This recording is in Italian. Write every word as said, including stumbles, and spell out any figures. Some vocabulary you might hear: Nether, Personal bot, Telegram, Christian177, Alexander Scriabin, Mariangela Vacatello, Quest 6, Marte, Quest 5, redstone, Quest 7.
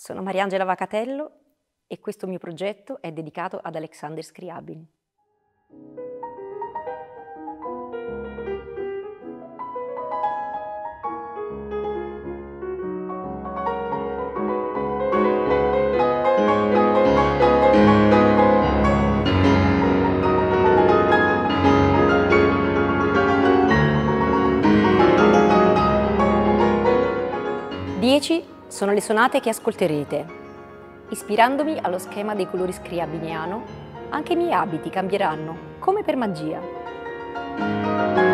Sono Mariangela Vacatello e questo mio progetto è dedicato ad Alexander Scriabin. dieci sono le sonate che ascolterete. Ispirandomi allo schema dei colori scriabiniano, anche i miei abiti cambieranno, come per magia.